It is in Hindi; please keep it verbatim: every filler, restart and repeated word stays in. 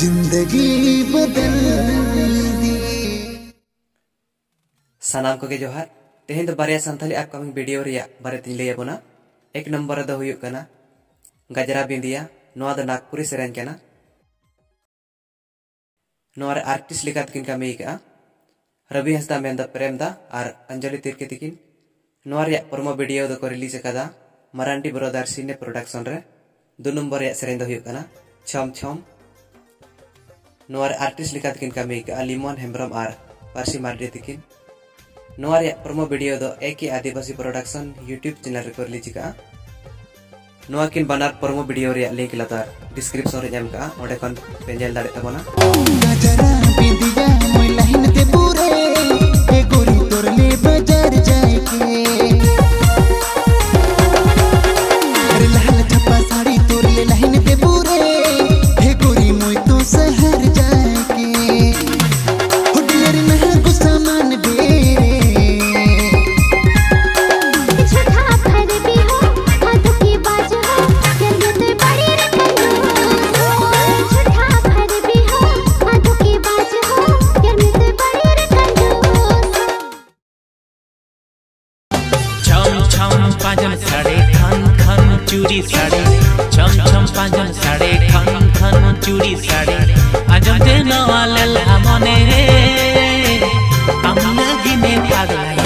जिंदगी बदल दी। सानाम को के जोहार तेहेन दो बारे सानथाली अपकमिंग वीडियो रिया बारे तीन लैया बोना। एक नंबर दो हुयो कना गजरा बिंदिया, नोआ द नागपुरी सेरेन कना। नोआ रे आर्टिस्ट लेका तकिन कामी का रवि हंसदा मेंदा प्रेमदा और अंजलि तिर्की तकिन नोआ रे प्रोमो वीडियो दो को रिलीज कदा मरांडी ब्रदर सिने प्रोडक्शन रे। दो नंबर रे सेरेन दो हुयो कना छम छम, नोआ रे आर्टिस्ट लेका तकिन कामी का लिमोन हेम्ब्रम और पारसी मार्डी तकिन। नोआ रे प्रोमो वीडियो दो एके आदिवासी प्रोडक्शन यूट्यूब चैनल रे को रिलीज कदा। नोआ किन बनार प्रोमो वीडियो रे लिंक लतार डिस्क्रिप्शन रे एम का ओडे कन पेंजल दाड़े तबना। गजरा बिंदिया मोय लाइन ते पूरे ए गोरी तोर ले बाजार जाय के अरे लाल छपा साड़ी तोर ले लाइन ते पूरे ए गोरी मोय तो शहर जाय के होटलर में को सामान बे चूड़ी साड़ी छम छम पांजन साड़ी खन खन चूड़ी साड़ी आज देना वाला मने रे हम लगी ने पागल।